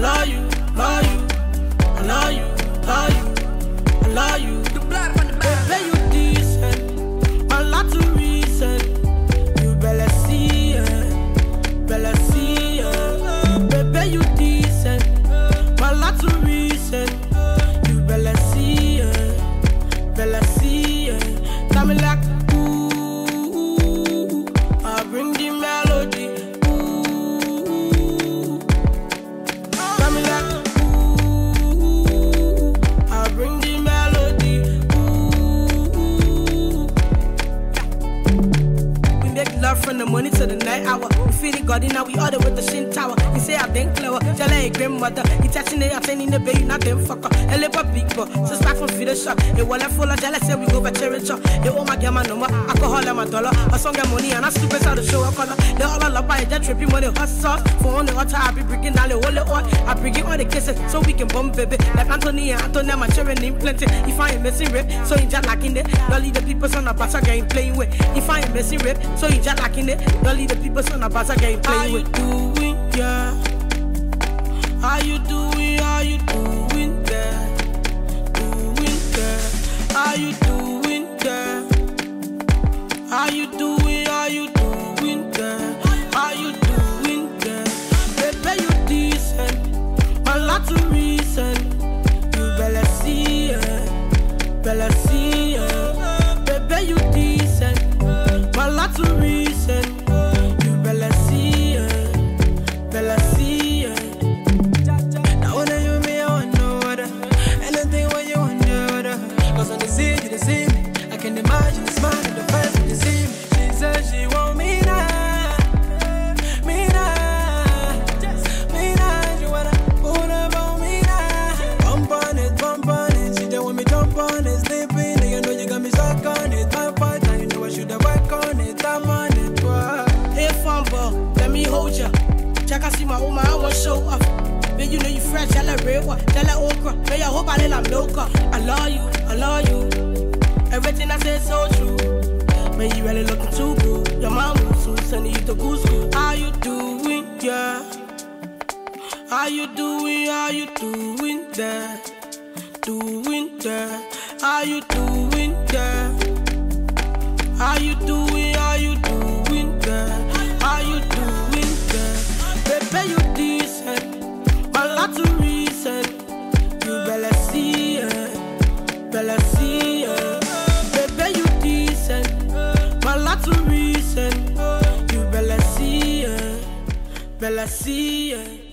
I love you. The blood from the back. Play you decent, a lot to reason. You better see it, better see it. Baby, you decent, a lot to reason. You better see it, better see it. Tell me like ooh, I bring the melody. Ooh, tell me like ooh, I bring the melody. Love from the morning to the night hour. We feel the garden, now we order with the shin tower. He say I've been clever, tell her a grandmother. He touching it, attending the baby, not them fucker. A little big boy, just back from feeder shop. A wallet full of jealousy, we go by cherry chop. They owe my girl my number, alcohol and my dollar. I saw their money and I stupid how to show her color. They all love by that trippy money, hot sauce. For only water, I be breaking down the whole oil. I bring in all the kisses so we can bump baby. Like Anthony and Antonia, my children ain't plenty. If I ain't missing rip, so he just lacking it. Dolly the people son of Basha game playing with. If I ain't missing rip, so he just like in it, don't leave the people son of Baza game playing with. How you doing, yeah? How you doing, there? How you doing, there? Baby, you decent, my lot of reason. You better see it, better see it. Baby, you decent. My lots of reason. You better see it, better see it. Now when you me, I want no other. Anything when you want no other. Cause when they see me, I can imagine the smile in the face when they see me. She said she want me now, me now, me now. She wanna put up on me now. Bump on it, she don't want me jump on it, sleeping. You know you got me stuck on it, my part. Hey, fumble, let me hold ya. Check I see my woman, I won't show up. But you know you fresh, I like real one, I like okra. But I hope I let I'm local. I love you. Everything I say so true. Man, you really looking too good. Your mom was so sending you to good school. How you doing, yeah? How you doing there? How you doing there? How you doing, girl? Baby, you decent, my lot of reason. You better see it, better see it. Baby, you decent, my lot of reason. You better see it, better see it.